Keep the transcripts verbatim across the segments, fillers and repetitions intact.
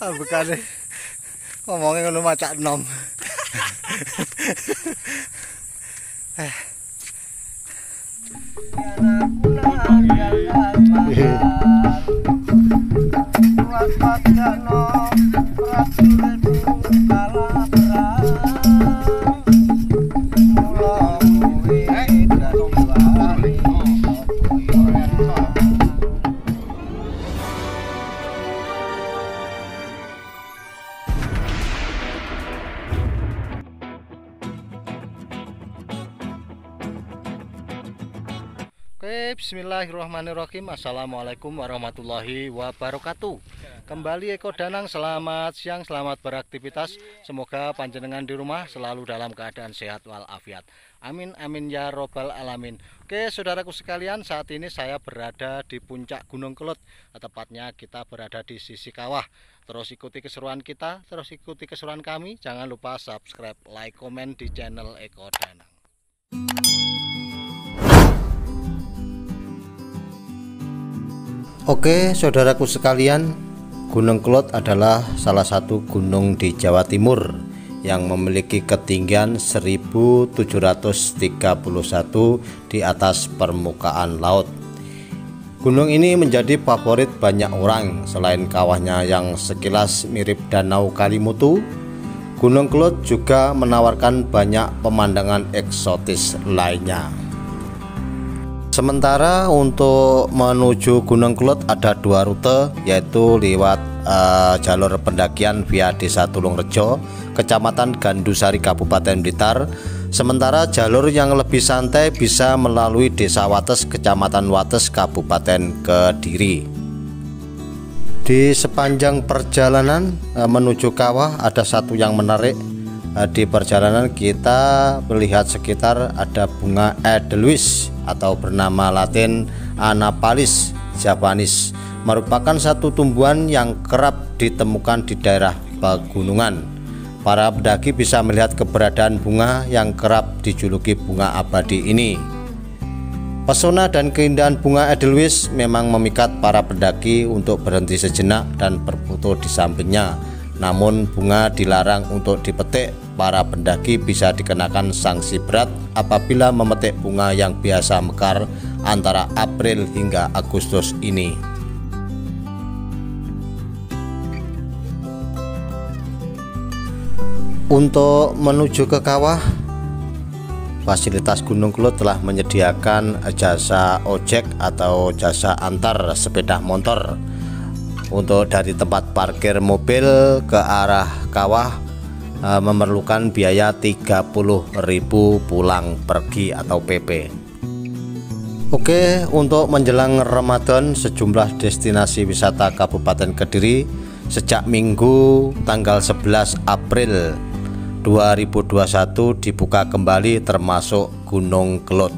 Ah bukan. Ngomongnya kalau macak nom. Eh. Bismillahirrahmanirrahim. Assalamualaikum warahmatullahi wabarakatuh. Kembali Eko Danang. Selamat siang, selamat beraktivitas. Semoga panjenengan di rumah selalu dalam keadaan sehat walafiat. Amin amin ya robbal alamin. Oke saudaraku sekalian, saat ini saya berada di puncak Gunung Kelud. Tepatnya kita berada di sisi kawah. Terus ikuti keseruan kita, terus ikuti keseruan kami. Jangan lupa subscribe, like, komen di channel Eko Danang. Oke saudaraku sekalian, Gunung Kelud adalah salah satu gunung di Jawa Timur yang memiliki ketinggian seribu tujuh ratus tiga puluh satu di atas permukaan laut. Gunung ini menjadi favorit banyak orang. Selain kawahnya yang sekilas mirip Danau Kalimutu, Gunung Kelud juga menawarkan banyak pemandangan eksotis lainnya. Sementara untuk menuju Gunung Kelud ada dua rute, yaitu lewat e, jalur pendakian via Desa Tulungrejo, Kecamatan Gandusari, Kabupaten Blitar. Sementara jalur yang lebih santai bisa melalui Desa Wates, Kecamatan Wates, Kabupaten Kediri. Di sepanjang perjalanan e, menuju kawah ada satu yang menarik. E, di perjalanan kita melihat sekitar ada bunga edelweiss atau bernama latin Anapalis japonis, merupakan satu tumbuhan yang kerap ditemukan di daerah pegunungan. Para pendaki bisa melihat keberadaan bunga yang kerap dijuluki bunga abadi ini. Pesona dan keindahan bunga edelweiss memang memikat para pendaki untuk berhenti sejenak dan berfoto di sampingnya. Namun bunga dilarang untuk dipetik. Para pendaki bisa dikenakan sanksi berat apabila memetik bunga yang biasa mekar antara April hingga Agustus ini. Untuk menuju ke kawah, fasilitas Gunung Kelud telah menyediakan jasa ojek atau jasa antar sepeda motor. Untuk dari tempat parkir mobil ke arah kawah memerlukan biaya tiga puluh ribu pulang pergi atau P P. Oke, untuk menjelang Ramadan sejumlah destinasi wisata Kabupaten Kediri sejak Minggu tanggal sebelas April dua ribu dua puluh satu dibuka kembali, termasuk Gunung Kelud.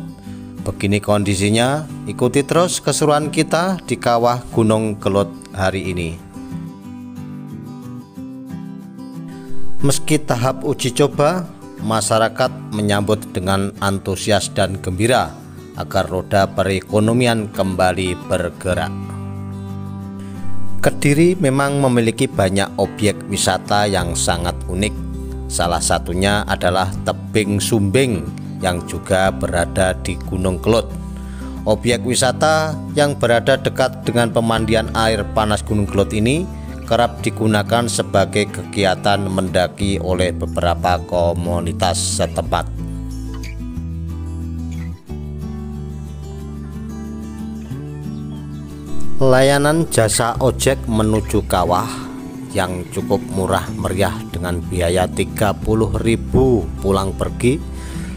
Begini kondisinya, ikuti terus keseruan kita di kawah Gunung Kelud hari ini. Meski tahap uji coba, masyarakat menyambut dengan antusias dan gembira agar roda perekonomian kembali bergerak. Kediri memang memiliki banyak objek wisata yang sangat unik. Salah satunya adalah Tebing Sumbing yang juga berada di Gunung Kelud. Objek wisata yang berada dekat dengan pemandian air panas Gunung Kelud ini kerap digunakan sebagai kegiatan mendaki oleh beberapa komunitas setempat. Layanan jasa ojek menuju kawah yang cukup murah meriah dengan biaya tiga puluh ribu rupiah pulang pergi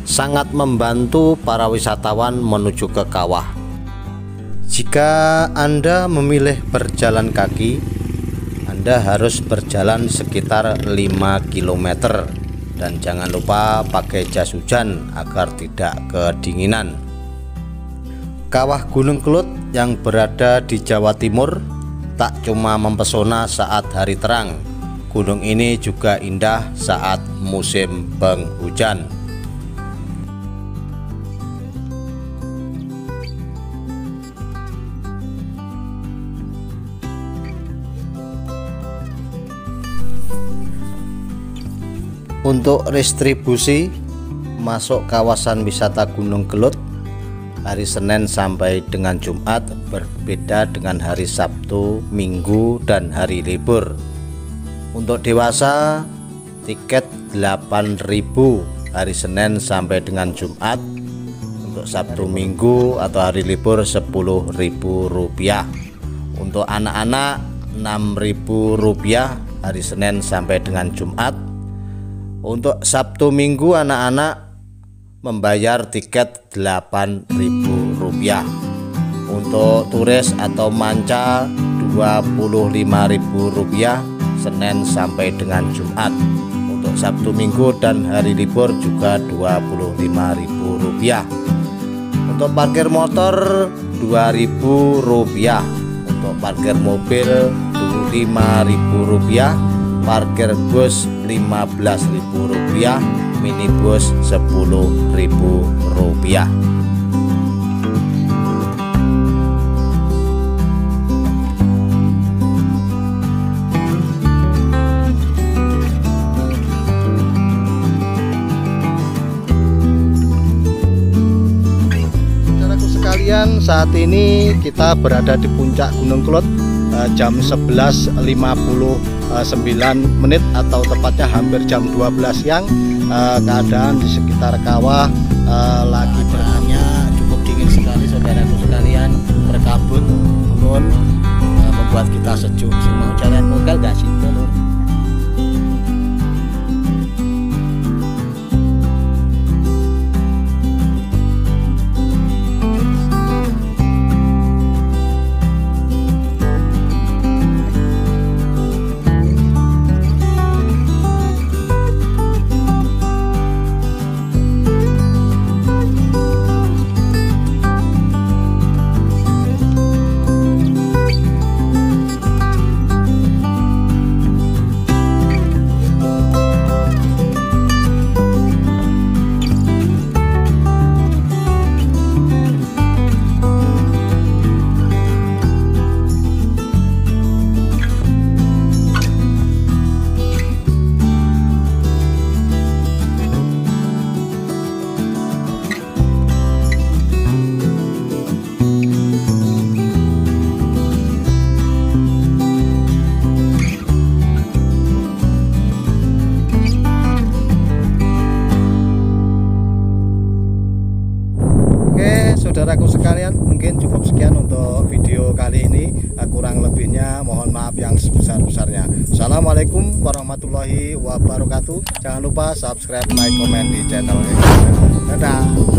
sangat membantu para wisatawan menuju ke kawah. Jika Anda memilih berjalan kaki, Anda harus berjalan sekitar lima kilometer dan jangan lupa pakai jas hujan agar tidak kedinginan. Kawah Gunung Kelud yang berada di Jawa Timur tak cuma mempesona saat hari terang, gunung ini juga indah saat musim penghujan. Untuk distribusi masuk kawasan wisata Gunung Kelud hari Senin sampai dengan Jumat berbeda dengan hari Sabtu, Minggu, dan hari libur. Untuk dewasa tiket delapan ribu hari Senin sampai dengan Jumat, untuk Sabtu, Minggu atau hari libur sepuluh ribu rupiah. Untuk anak-anak enam ribu rupiah hari Senin sampai dengan Jumat. Untuk Sabtu, Minggu anak-anak membayar tiket delapan ribu rupiah. Untuk turis atau manca dua puluh lima ribu rupiah Senin sampai dengan Jumat. Untuk Sabtu, Minggu dan hari libur juga dua puluh lima ribu rupiah. Untuk parkir motor dua ribu rupiah, untuk parkir mobil dua puluh lima ribu rupiah, parkir bus lima belas ribu rupiah, minibus sepuluh ribu rupiah. Saat ini kita berada di puncak Gunung Kelud jam sebelas lewat lima puluh sembilan menit atau tepatnya hampir jam dua belas siang. Keadaan di sekitar kawah lagi berangin, cukup dingin sekali saudaraku sekalian, berkabut, gurun, membuat kita sejuk. Semua jalan mogal gak sih telur. Saudaraku sekalian, mungkin cukup sekian untuk video kali ini. Kurang lebihnya mohon maaf yang sebesar-besarnya. Assalamualaikum warahmatullahi wabarakatuh. Jangan lupa subscribe, like, komen di channel ini. Dadah.